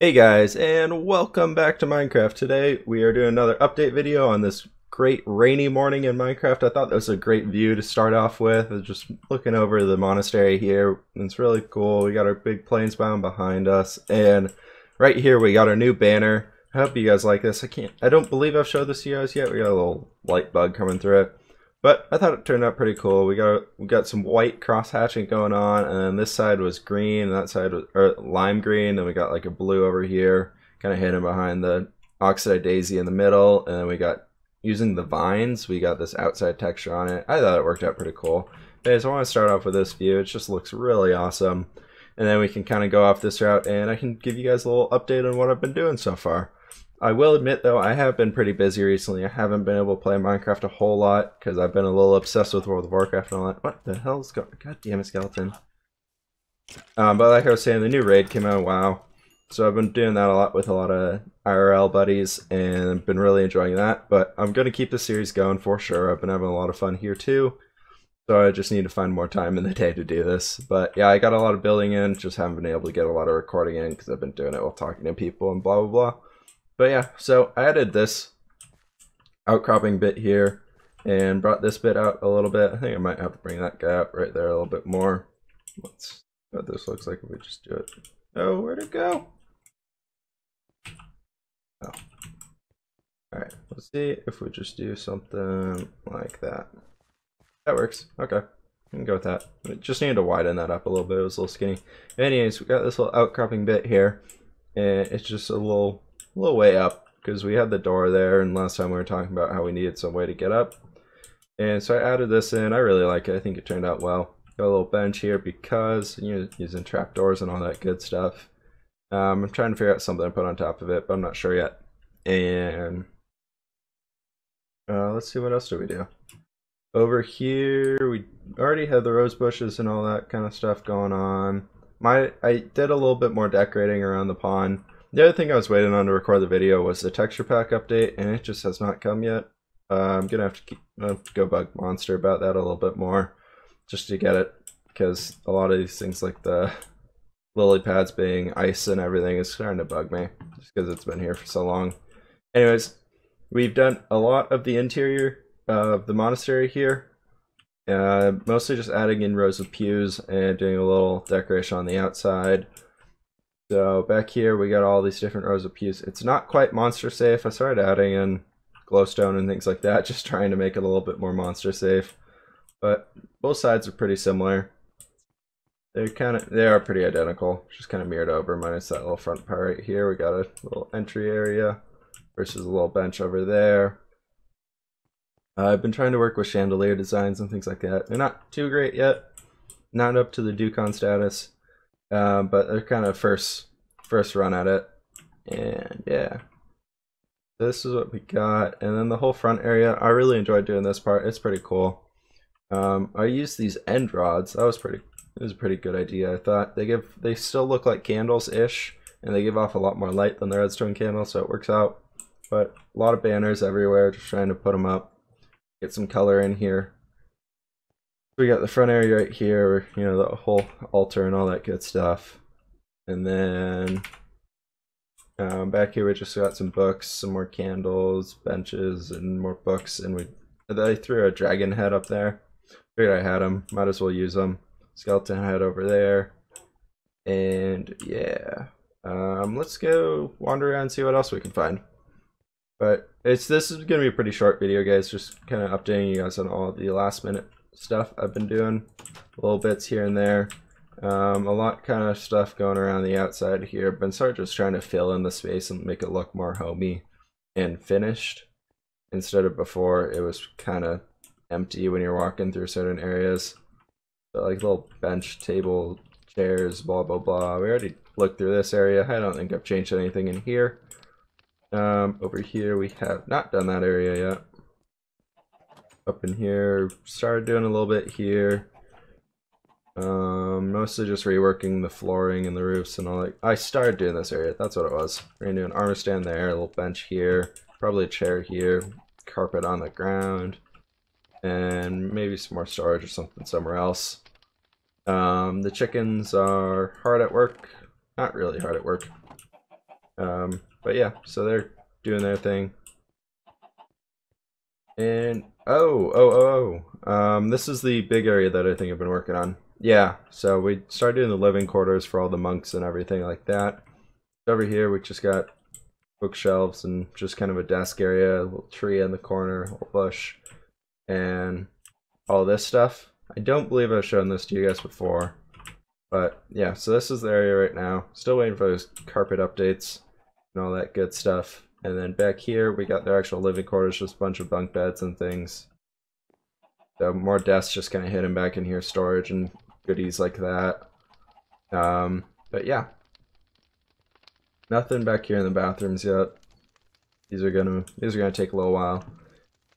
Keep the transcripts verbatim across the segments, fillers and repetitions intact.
Hey guys, and welcome back to Minecraft. Today we are doing another update video on this great rainy morning in Minecraft. I thought that was a great view to start off with. I was just looking over the monastery here. It's really cool. We got our big plains biome behind us, and right here we got our new banner. I hope you guys like this. I can't I don't believe I've showed this to you guys yet. We got a little light bug coming through it. But I thought it turned out pretty cool. We got we got some white cross hatching going on, and then this side was green, and that side was or lime green, and we got like a blue over here, kind of hidden behind the oxidized daisy in the middle, and then we got using the vines, we got this outside texture on it. I thought it worked out pretty cool. Anyways, I want to start off with this view. It just looks really awesome, and then we can kind of go off this route, and I can give you guys a little update on what I've been doing so far. I will admit though, I have been pretty busy recently. I haven't been able to play Minecraft a whole lot because I've been a little obsessed with World of Warcraft and all that. What the hell's going on? God damn it, skeleton. Um, but like I was saying, the new raid came out, wow. So I've been doing that a lot with a lot of I R L buddies, and I've been really enjoying that. But I'm going to keep the series going for sure. I've been having a lot of fun here too. So I just need to find more time in the day to do this. But yeah, I got a lot of building in, just haven't been able to get a lot of recording in because I've been doing it while talking to people and blah, blah, blah. But yeah, so I added this outcropping bit here and brought this bit out a little bit. I think I might have to bring that guy up right there a little bit more. Let's see what this looks like if we just do it. Oh, where'd it go? Oh. Alright, let's see if we just do something like that. That works. Okay. I can go with that. I just need to widen that up a little bit. It was a little skinny. Anyways, we got this little outcropping bit here, and it's just a little A little way up because we had the door there, and last time we were talking about how we needed some way to get up, and so I added this in. I really like it. I think it turned out well. Got a little bench here because you know, using trapdoors and all that good stuff. Um, I'm trying to figure out something to put on top of it, but I'm not sure yet. And uh, let's see, what else do we do? Over here, we already had the rose bushes and all that kind of stuff going on. My I did a little bit more decorating around the pond. The other thing I was waiting on to record the video was the texture pack update, and it just has not come yet. Uh, I'm gonna have to, keep, have to go bug Monster about that a little bit more, just to get it, because a lot of these things like the lily pads being ice and everything is starting to bug me, just because it's been here for so long. Anyways, we've done a lot of the interior of the monastery here, uh, mostly just adding in rows of pews and doing a little decoration on the outside. So back here we got all these different rows of pews. It's not quite monster safe. I started adding in glowstone and things like that, just trying to make it a little bit more monster safe. But both sides are pretty similar. They're kind of they are pretty identical. Just kind of mirrored over, minus that little front part right here. We got a little entry area versus a little bench over there. Uh, I've been trying to work with chandelier designs and things like that. They're not too great yet. Not up to the Dukon status. Uh, but they're kind of first first run at it, and yeah, this is what we got. And then the whole front area, I really enjoyed doing this part. It's pretty cool. Um, I used these end rods. That was pretty. It was a pretty good idea, I thought. They give they still look like candles ish, and they give off a lot more light than the redstone candle, so it works out. But a lot of banners everywhere, just trying to put them up, get some color in here. We got the front area right here, you know, the whole altar and all that good stuff. And then um, back here we just got some books, some more candles, benches, and more books. And we I threw a dragon head up there. Figured I had them, might as well use them. Skeleton head over there. And yeah, um, let's go wander around and see what else we can find. But it's this is going to be a pretty short video, guys. Just kind of updating you guys on all the last minute stuff I've been doing, little bits here and there, um, a lot kind of stuff going around the outside here. Been sort of just trying to fill in the space and make it look more homey and finished, instead of before it was kind of empty when you're walking through certain areas. But like little bench, table, chairs, blah blah blah. We already looked through this area. I don't think I've changed anything in here. Um, over here we have not done that area yet. Up in here, started doing a little bit here, um, mostly just reworking the flooring and the roofs and all that. I started doing this area, that's what it was. We're gonna do an armor stand there, a little bench here, probably a chair here, carpet on the ground, and maybe some more storage or something somewhere else. Um, the chickens are hard at work, not really hard at work, Um, but yeah, so they're doing their thing. And oh, oh, oh, um, this is the big area that I think I've been working on. Yeah, so we started doing the living quarters for all the monks and everything like that. Over here, we just got bookshelves and just kind of a desk area, a little tree in the corner, a little bush, and all this stuff. I don't believe I've shown this to you guys before, but yeah, so this is the area right now. Still waiting for those carpet updates and all that good stuff. And then back here, we got their actual living quarters, just a bunch of bunk beds and things. So more desks just kind of hidden back in here, storage and goodies like that. Um, but yeah. Nothing back here in the bathrooms yet. These are gonna these are gonna take a little while.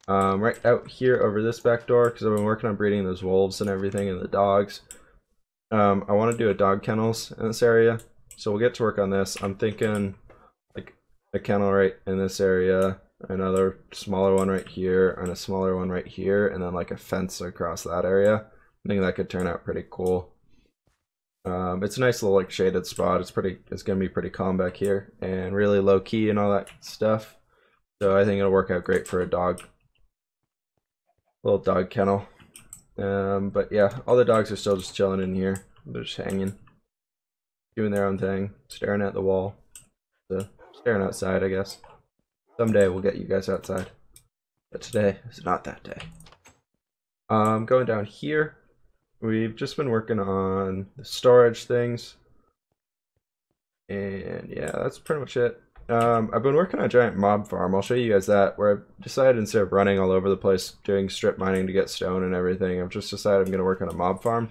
Um, right out here over this back door, because I've been working on breeding those wolves and everything and the dogs. Um, I want to do a dog kennels in this area, so we'll get to work on this. I'm thinking like a kennel right in this area, another smaller one right here, and a smaller one right here, and then like a fence across that area. I think that could turn out pretty cool. Um, it's a nice little like shaded spot. It's pretty. It's gonna be pretty calm back here and really low key and all that stuff. So I think it'll work out great for a dog, little dog kennel. Um, but yeah, all the dogs are still just chilling in here. They're just hanging, doing their own thing, staring at the wall, so staring outside, I guess. Someday we'll get you guys outside, but today is not that day. Um, going down here. We've just been working on the storage things, and yeah, that's pretty much it. Um, I've been working on a giant mob farm. I'll show you guys that, where I've decided instead of running all over the place doing strip mining to get stone and everything, I've just decided I'm going to work on a mob farm.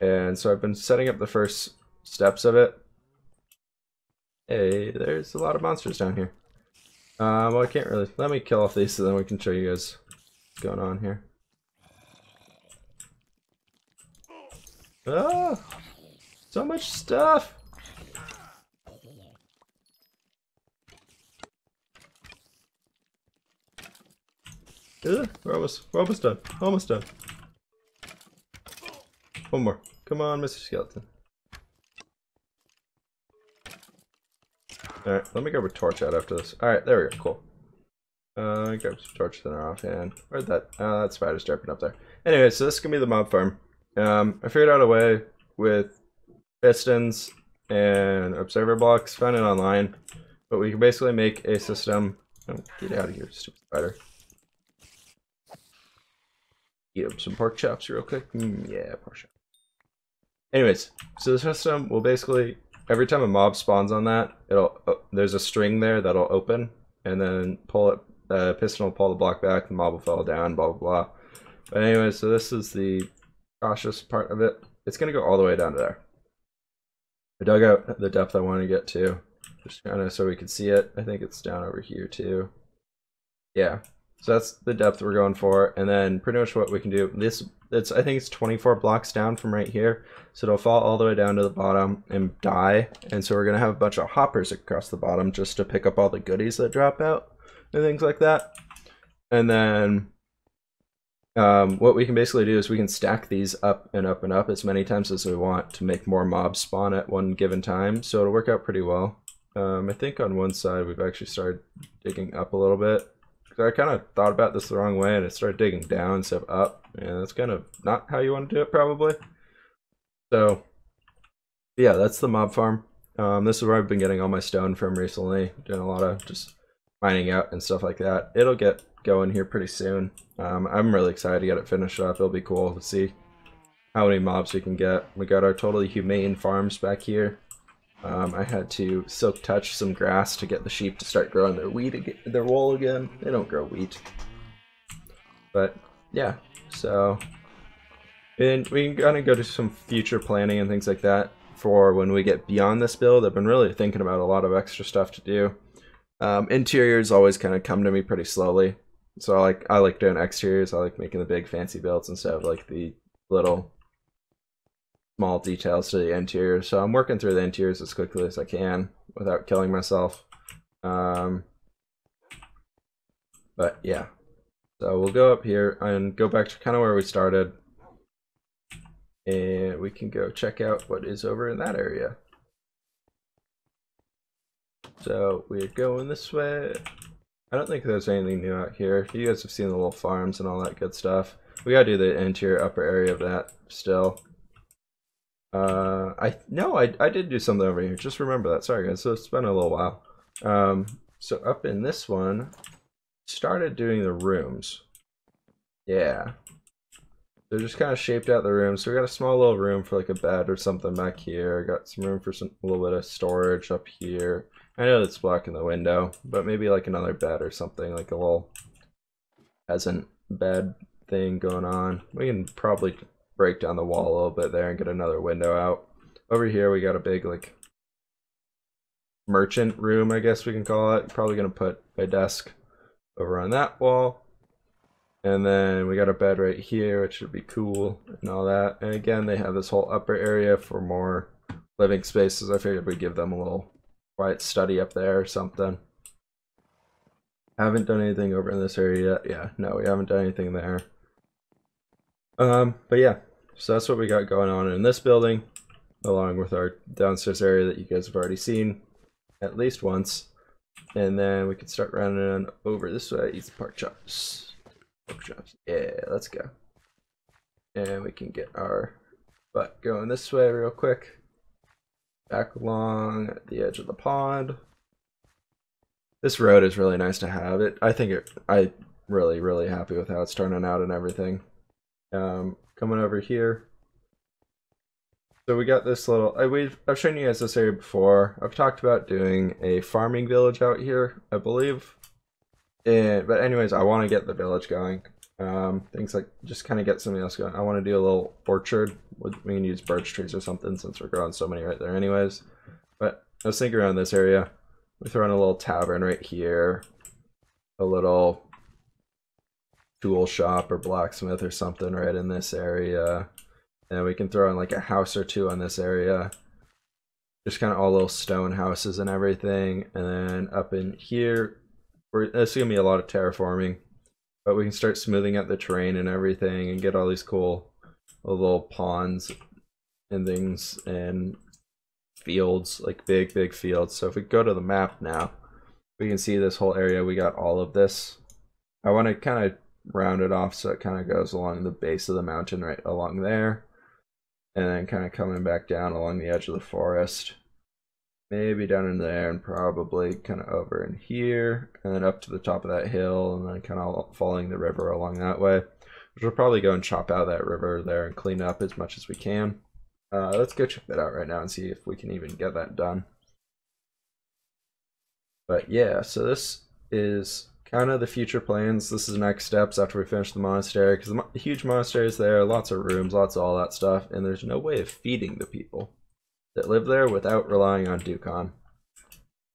And so I've been setting up the first steps of it. Hey, there's a lot of monsters down here. Uh, well, I can't really... Let me kill off these so then we can show you guys what's going on here. Oh, so much stuff. Ugh, we're almost, we're almost done. Almost done. One more. Come on, Mister Skeleton. All right, let me grab a torch out after this. All right, there we go. Cool. Uh, grab some torch thinner offhand. Where'd that? Uh, that spider's jumping up there. Anyway, so this is gonna be the mob farm. Um, I figured out a way with pistons and observer blocks, found it online, but we can basically make a system. Oh, get out of here, stupid spider. Eat up some pork chops real quick. Mm, yeah, pork chops. Anyways, so the system will basically, every time a mob spawns on that, it'll uh, there's a string there that'll open, and then pull it, the uh, piston will pull the block back, the mob will fall down, blah, blah, blah. But anyway, so this is the cautious part of it. It's gonna go all the way down to there. I dug out the depth I want to get to, just kind of so we could see it. I think it's down over here too. Yeah, so that's the depth we're going for, and then pretty much what we can do. This, it's I think it's twenty-four blocks down from right here, so it'll fall all the way down to the bottom and die. And so we're gonna have a bunch of hoppers across the bottom just to pick up all the goodies that drop out and things like that. And then. Um, what we can basically do is we can stack these up and up and up as many times as we want to make more mobs spawn at one given time, so it'll work out pretty well. Um, I think on one side we've actually started digging up a little bit, because I kind of thought about this the wrong way and it started digging down instead of up, and that's kind of not how you want to do it probably. So yeah, that's the mob farm. Um, this is where I've been getting all my stone from recently, doing a lot of just mining out and stuff like that. It'll get going here pretty soon. Um, I'm really excited to get it finished up. It'll be cool to see how many mobs we can get. We got our totally humane farms back here. Um, I had to silk touch some grass to get the sheep to start growing their wheat again, their wool again. They don't grow wheat. But yeah, so and we can kind of go to some future planning and things like that for when we get beyond this build. I've been really thinking about a lot of extra stuff to do. Um, interiors always kind of come to me pretty slowly. So I like I like doing exteriors. I like making the big fancy builds instead of like the little small details to the interior. So I'm working through the interiors as quickly as I can without killing myself. Um, but yeah, so we'll go up here and go back to kind of where we started, and we can go check out what is over in that area. So we're going this way. I don't think there's anything new out here. You guys have seen the little farms and all that good stuff. We gotta do the interior upper area of that still. Uh, I no, I, I did do something over here. Just remember that. Sorry guys, so it's been a little while. Um, so up in this one, started doing the rooms. Yeah. They're just kind of shaped out the room. So we got a small little room for like a bed or something back here. Got some room for some, a little bit of storage up here. I know that's blocking the window, but maybe like another bed or something, like a little peasant bed thing going on. We can probably break down the wall a little bit there and get another window out. Over here we got a big like merchant room, I guess we can call it. Probably gonna put a desk over on that wall. And then we got a bed right here, which should be cool and all that. And again, they have this whole upper area for more living spaces. I figured we'd give them a little quiet study up there or something. Haven't done anything over in this area yet. Yeah, no, we haven't done anything there. Um, but yeah, so that's what we got going on in this building, along with our downstairs area that you guys have already seen at least once. And then we can start running over this way, eat some pork chops. Yeah, let's go. And we can get our butt going this way real quick. Back along at the edge of the pond. This road is really nice to have. It, I think it, I'm really, really happy with how it's turning out and everything. Um, coming over here. So we got this little, I, we've, I've shown you guys this area before. I've talked about doing a farming village out here, I believe. It, but anyways, I want to get the village going. Um, things like just kind of get something else going. I want to do a little orchard. We can use birch trees or something since we're growing so many right there anyways. But I was thinking around this area. We throw in a little tavern right here. A little tool shop or blacksmith or something right in this area. And we can throw in like a house or two on this area. Just kind of all little stone houses and everything. And then up in here, it's gonna be a lot of terraforming, but we can start smoothing out the terrain and everything and get all these cool little ponds and things and fields, like big big fields. So if we go to the map now, we can see this whole area. We got all of this. I want to kind of round it off so it kind of goes along the base of the mountain right along there, and then kind of coming back down along the edge of the forest. Maybe down in there and probably kind of over in here and then up to the top of that hill and then kind of following the river along that way. Which we'll probably go and chop out that river there and clean up as much as we can. Uh, let's go check that out right now and see if we can even get that done. But yeah, so this is kind of the future plans. This is next steps after we finish the monastery, because the huge monastery is there, lots of rooms, lots of all that stuff, and there's no way of feeding the people that live there without relying on Dukon.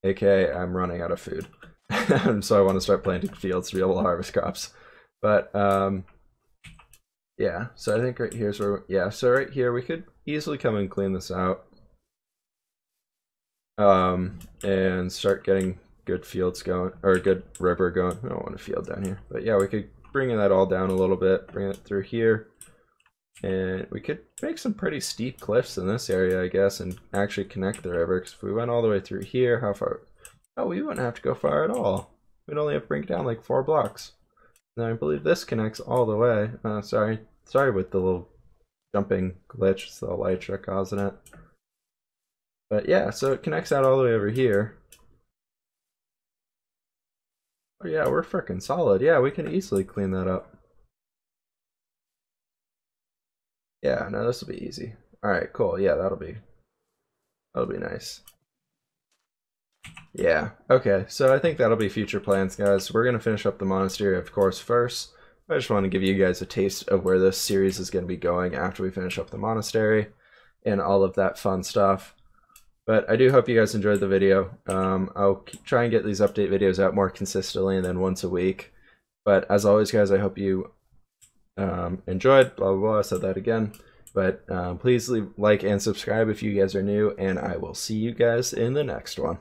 A K A I'm running out of food. And so I want to start planting fields to be able to harvest crops. But um, yeah, so I think right here's where, yeah, so right here we could easily come and clean this out. Um, and start getting good fields going, or good river going. I don't want a field down here. But yeah, we could bring that all down a little bit, bring it through here. And we could make some pretty steep cliffs in this area, I guess, and actually connect the river. Because if we went all the way through here, how far? Oh, we wouldn't have to go far at all. We'd only have to bring down like four blocks. Now I believe this connects all the way. Uh, sorry, sorry with the little jumping glitch. It's the elytra causing it. But yeah, so it connects out all the way over here. Oh yeah, we're frickin' solid. Yeah, we can easily clean that up. Yeah, no, this will be easy. All right, cool. Yeah, that'll be that'll be nice. Yeah, okay. So I think that'll be future plans, guys. We're going to finish up the monastery, of course, first. I just want to give you guys a taste of where this series is going to be going after we finish up the monastery and all of that fun stuff. But I do hope you guys enjoyed the video. Um, I'll try and get these update videos out more consistently and then once a week. But as always, guys, I hope you um enjoyed, blah blah blah. I said that again, but um, please leave, like and subscribe if you guys are new, and I will see you guys in the next one.